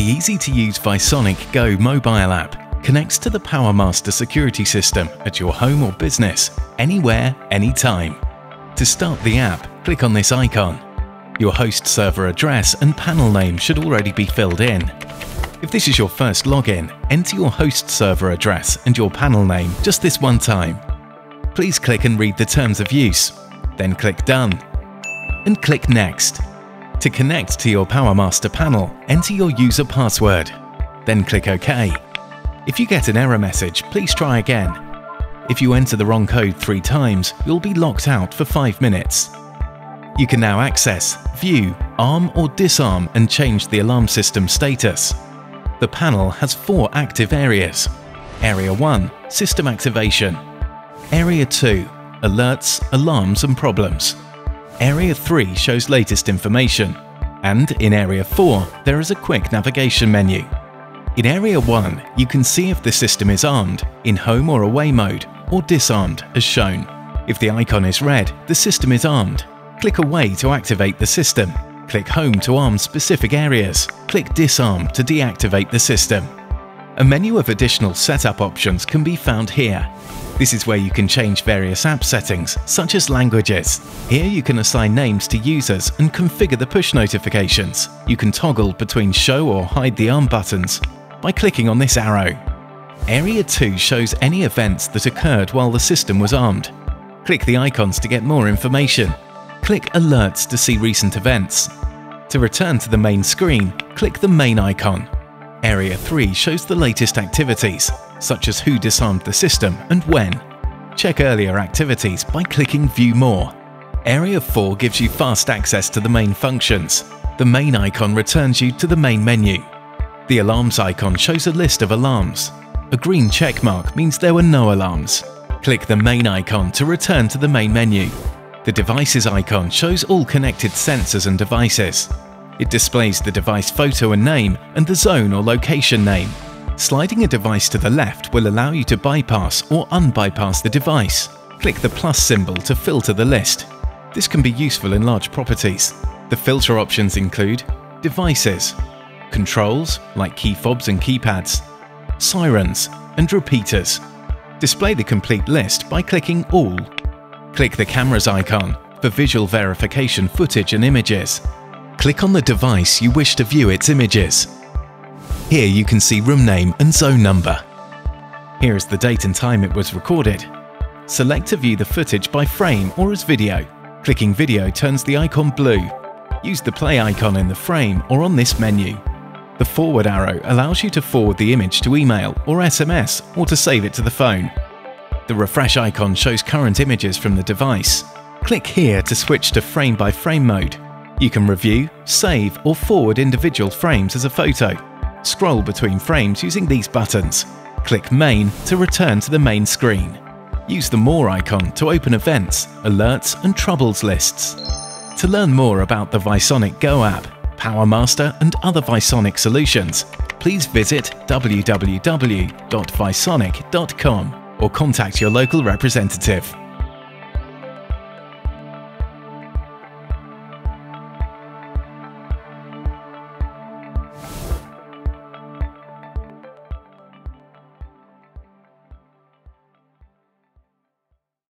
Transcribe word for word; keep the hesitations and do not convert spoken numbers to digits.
the easy-to-use VisonicGO mobile app connects to the PowerMaster security system at your home or business, anywhere, anytime. To start the app, click on this icon. Your host server address and panel name should already be filled in. If this is your first login, enter your host server address and your panel name just this one time. Please click and read the terms of use, then click Done, and click Next. To connect to your PowerMaster panel, enter your user password, then click OK. If you get an error message, please try again. If you enter the wrong code three times, you'll be locked out for five minutes. You can now access, view, arm or disarm and change the alarm system status. The panel has four active areas. Area one – System Activation. Area two – Alerts, Alarms and Problems. Area three shows latest information. And in Area four, there is a quick navigation menu. In Area one, you can see if the system is armed, in home or away mode, or disarmed as shown. If the icon is red, the system is armed. Click Away to activate the system. Click Home to arm specific areas. Click Disarm to deactivate the system. A menu of additional setup options can be found here. This is where you can change various app settings, such as languages. Here you can assign names to users and configure the push notifications. You can toggle between show or hide the arm buttons by clicking on this arrow. Area two shows any events that occurred while the system was armed. Click the icons to get more information. Click Alerts to see recent events. To return to the main screen, click the main icon. Area three shows the latest activities, such as who disarmed the system and when. Check earlier activities by clicking View More. Area four gives you fast access to the main functions. The main icon returns you to the main menu. The Alarms icon shows a list of alarms. A green check mark means there were no alarms. Click the main icon to return to the main menu. The Devices icon shows all connected sensors and devices. It displays the device photo and name and the zone or location name. Sliding a device to the left will allow you to bypass or unbypass the device. Click the plus symbol to filter the list. This can be useful in large properties. The filter options include Devices, Controls like key fobs and keypads, Sirens and Repeaters. Display the complete list by clicking All. Click the Cameras icon for visual verification footage and images. Click on the device you wish to view its images. Here you can see room name and zone number. Here is the date and time it was recorded. Select to view the footage by frame or as video. Clicking Video turns the icon blue. Use the play icon in the frame or on this menu. The forward arrow allows you to forward the image to email or S M S or to save it to the phone. The refresh icon shows current images from the device. Click here to switch to frame-by-frame mode. You can review, save or forward individual frames as a photo. Scroll between frames using these buttons. Click Main to return to the main screen. Use the More icon to open events, alerts and troubles lists. To learn more about the VisonicGO app, PowerMaster and other Visonic solutions, please visit w w w dot visonic dot com. Or contact your local representative.